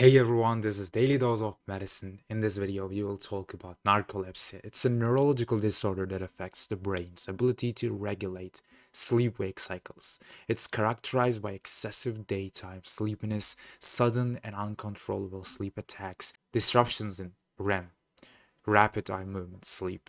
Hey everyone, this is Daily Dose of Medicine. In this video, we will talk about narcolepsy. It's a neurological disorder that affects the brain's ability to regulate sleep-wake cycles. It's characterized by excessive daytime sleepiness, sudden and uncontrollable sleep attacks, disruptions in REM, rapid eye movement sleep.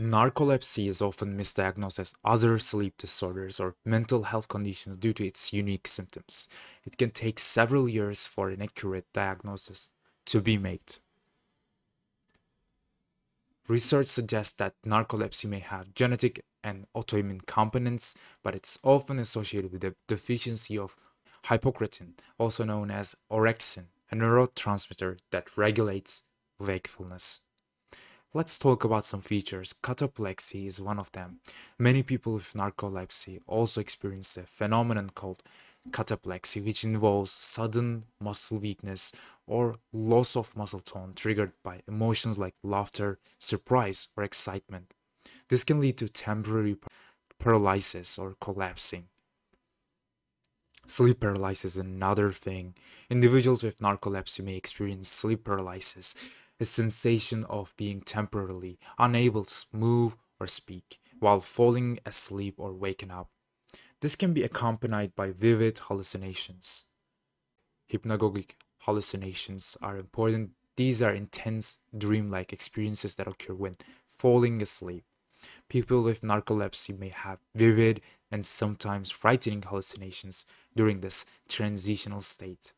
Narcolepsy is often misdiagnosed as other sleep disorders or mental health conditions due to its unique symptoms. It can take several years for an accurate diagnosis to be made. Research suggests that narcolepsy may have genetic and autoimmune components, but it's often associated with a deficiency of hypocretin, also known as orexin, a neurotransmitter that regulates wakefulness. Let's talk about some features. Cataplexy is one of them. Many people with narcolepsy also experience a phenomenon called cataplexy, which involves sudden muscle weakness or loss of muscle tone triggered by emotions like laughter, surprise, or excitement. This can lead to temporary paralysis or collapsing. Sleep paralysis is another thing. Individuals with narcolepsy may experience sleep paralysis, a sensation of being temporarily unable to move or speak while falling asleep or waking up. This can be accompanied by vivid hallucinations. Hypnagogic hallucinations are important. These are intense, dreamlike experiences that occur when falling asleep. People with narcolepsy may have vivid and sometimes frightening hallucinations during this transitional state.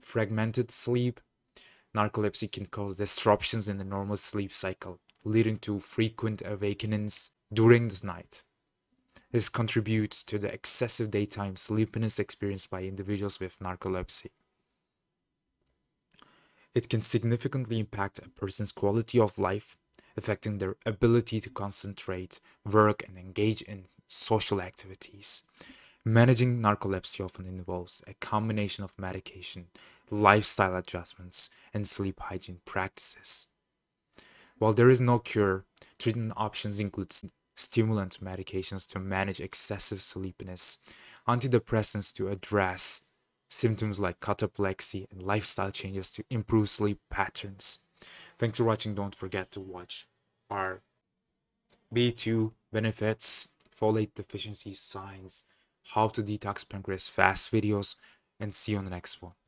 Fragmented sleep. Narcolepsy can cause disruptions in the normal sleep cycle, leading to frequent awakenings during the night. This contributes to the excessive daytime sleepiness experienced by individuals with narcolepsy. It can significantly impact a person's quality of life, affecting their ability to concentrate, work, and engage in social activities. Managing narcolepsy often involves a combination of medication, lifestyle adjustments, and sleep hygiene practices. While there is no cure, treatment options include stimulant medications to manage excessive sleepiness, antidepressants to address symptoms like cataplexy, and lifestyle changes to improve sleep patterns. Thanks for watching. Don't forget to watch our B2 benefits, folate deficiency signs, how to detox pancreas fast videos, and see you on the next one.